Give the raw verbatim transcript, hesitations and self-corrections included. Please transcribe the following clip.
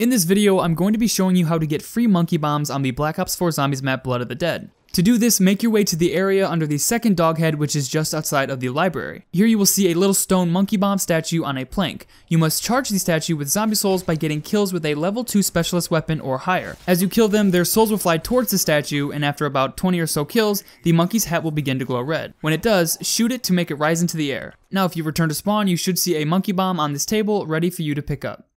In this video, I'm going to be showing you how to get free monkey bombs on the Black Ops four Zombies map Blood of the Dead. To do this, make your way to the area under the second dog head, which is just outside of the library. Here you will see a little stone monkey bomb statue on a plank. You must charge the statue with zombie souls by getting kills with a level two specialist weapon or higher. As you kill them, their souls will fly towards the statue, and after about twenty or so kills, the monkey's hat will begin to glow red. When it does, shoot it to make it rise into the air. Now if you return to spawn, you should see a monkey bomb on this table ready for you to pick up.